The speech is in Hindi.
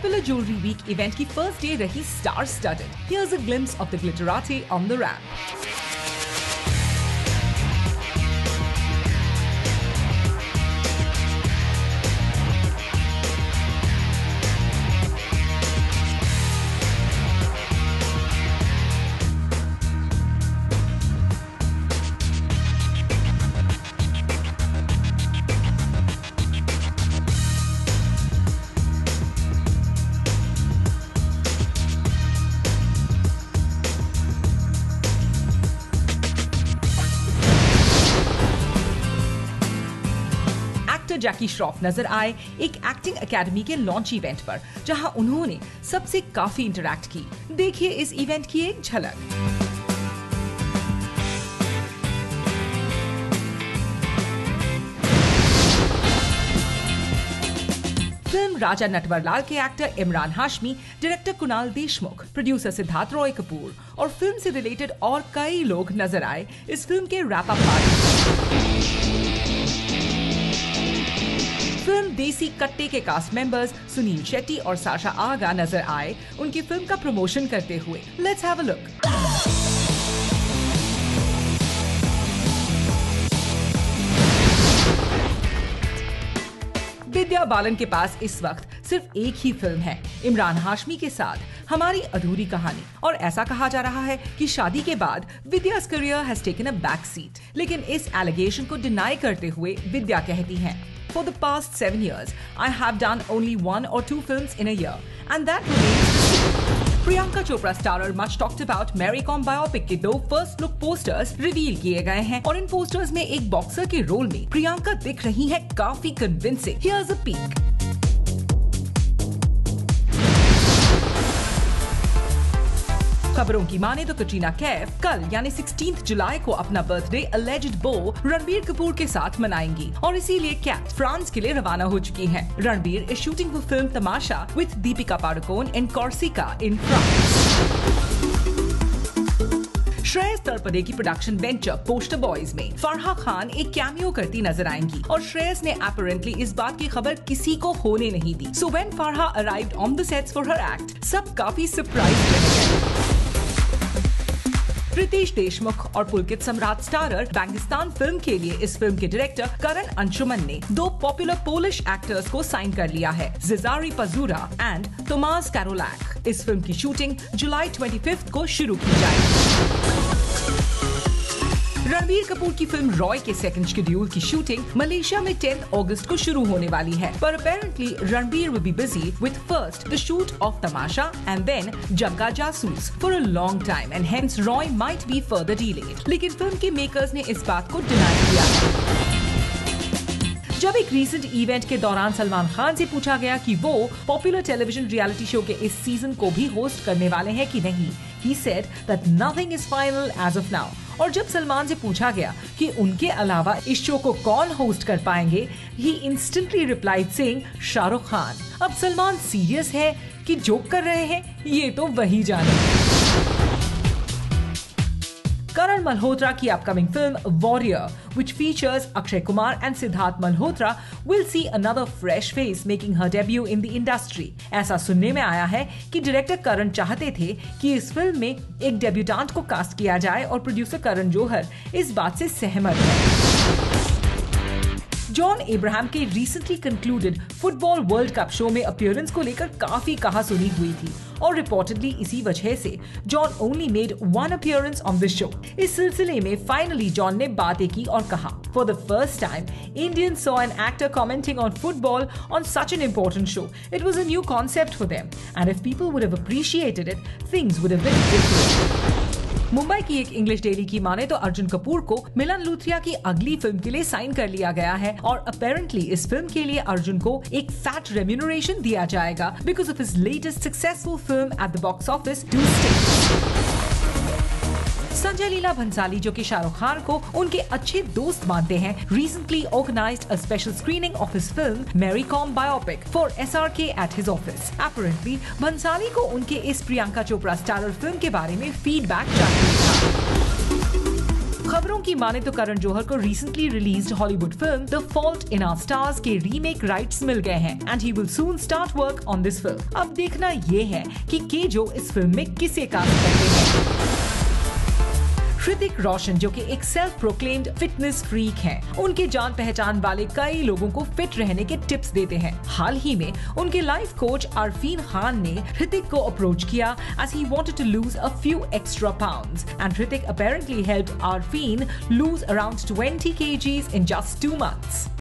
popular Jewelry Week event ki first day rahi star-studded. Here's a glimpse of the glitterati on the ramp. Jackie Shroff नजर आए एक एक्टिंग एकेडमी के लॉन्च इवेंट पर, जहां उन्होंने सबसे काफी इंटरैक्ट की। देखिए इस इवेंट की एक झलक। फिल्म राजा नटवरलाल के actor Imran Hashmi, director Kunal Deshmukh, producer Siddharth Roy Kapur और फिल्म से रिलेटेड और कई लोग नजर आए इस फिल्म के रैप अप पार्टी। फिल्म देसी कट्टे के कास्ट मेंबर्स सुनील शेट्टी और साशा आगा नजर आए उनकी फिल्म का प्रमोशन करते हुए। Let's have a look. Vidya Balan के पास इस वक्त सिर्फ एक ही फिल्म है, इमरान हाशमी के साथ हमारी अधूरी कहानी, और ऐसा कहा जा रहा है कि शादी के बाद विद्या's career has taken a back seat। लेकिन इस एलिगेशन को डिनाई करते हुए विद्या कहती हैं, For the past 7 years, I have done only 1 or 2 films in a year, and that remains the same. Priyanka Chopra starrer much talked about Mary Com biopic के 2 first look posters reveal किए गए हैं और इन posters में एक बॉक्सर के रोल में प्रियंका दिख रही है काफी convincing. Here's a peek. खबरों की माने तो कटरीना कैफ कल यानी 16 जुलाई को अपना बर्थडे अलेज्ड बो रणबीर कपूर के साथ मनाएंगी और इसीलिए कैट फ्रांस के लिए रवाना हो चुकी हैं। रणबीर इज शूटिंग वो film Tamasha with Deepika Padukone in Corsica in France. Shreyas Talpade की प्रोडक्शन वेंचर पोस्टर बॉयज में फरहा खान एक कैमियो करती नजर आएंगी और श्रेयस ने अपरेंटली इस बात की खबर किसी को होने नहीं दी। So when Farah arrived on the sets for her act, सब काफी सरप्राइज्ड रहे। रितेश देशमुख और पुलकित सम्राट स्टारर बैंगिस्तान फिल्म के लिए इस फिल्म के डायरेक्टर करन अंशुमन ने 2 पॉपुलर पोलिश एक्टर्स को साइन कर लिया है, जिजारी पजूरा एंड तोमास कैरोलैक। इस फिल्म की शूटिंग जुलाई 25 को शुरू की जाएगी। रणबीर कपूर की फिल्म रॉय के सेकंड शेड्यूल की शूटिंग मलेशिया में 10 अगस्त को शुरू होने वाली है, पर apparently Ranbir will be busy with first the shoot of Tamasha and then Jagga Jasoos for a long time and hence Roy might be further delayed. लेकिन फिल्म के मेकर्स ने इस बात को डिनाई किया है। जब एक रीसेंट इवेंट के दौरान सलमान खान से पूछा गया कि वो पॉपुलर टेलीविजन रियलिटी शो के इस सीजन को भी होस्ट करने वाले हैं कि नहीं, he said that nothing is final as of now. और जब सलमान से पूछा गया कि उनके अलावा इस शो को कौन होस्ट कर पाएंगे, he instantly replied saying Shahrukh Khan. अब सलमान सीरियस है कि जोक कर रहे हैं, ये तो वही जाने। करण मल्होत्रा की upcoming film warrior which features Akshay Kumar and Siddharth Malhotra will see another fresh face making her debut in the industry. ऐसा सुनने में आया है कि डायरेक्टर करण चाहते थे कि इस फिल्म में एक डेब्यूटेंट को कास्ट किया जाए और प्रोड्यूसर करण जौहर इस बात से सहमत है। जॉन एब्राहम के recently concluded football world cup show में अपीयरेंस को लेकर काफी कहासुनी हुई थी और रिपोर्टेडली इसी वजह से John only made 1 appearance on this show. इस सिलसिले में फाइनली जॉन ने बातें की और कहा, for the first time Indian saw an actor commenting on football on such an important show. It was a new concept for them and if people would have appreciated it, things would have been different. Mumbai की एक इंग्लिश डेली की माने तो अर्जुन कपूर को मिलन लूथिया की अगली फिल्म के लिए साइन कर लिया गया है और अपेरेंटली इस फिल्म के लिए अर्जुन को एक फैट रेम्यूनरेशन दिया जाएगा because of his latest successful film at the box office do stay. Sanjay Leela Bhansali, जो कि शाहरुख खान को उनके अच्छे दोस्त मानते हैं, recently organised a special screening of his film Mary Kom biopic for SRK at his office. Apparently Bhansali को उनके इस प्रियंका चोपड़ा स्टारर फिल्म के बारे में फीडबैक चाहिए था। खबरों की माने तो करण जौहर को recently released Hollywood film the fault in our stars के रीमेक राइट्स मिल गए हैं and he will soon start work on this film. अब देखना ये है कि केजो इस फिल्म में किसे कास्ट करते हैं। ऋतिक रोशन जो कि एक सेल्फ प्रोक्लेम्ड फिटनेस फ्रीक हैं, उनके जान पहचान वाले कई लोगों को फिट रहने के टिप्स देते हैं। हाल ही में उनके लाइफ कोच आरफीन खान ने ऋतिक को अप्रोच किया as he wanted to lose a few extra pounds and Hrithik apparently helped Arfeen lose around 20 kgs in just 2 months।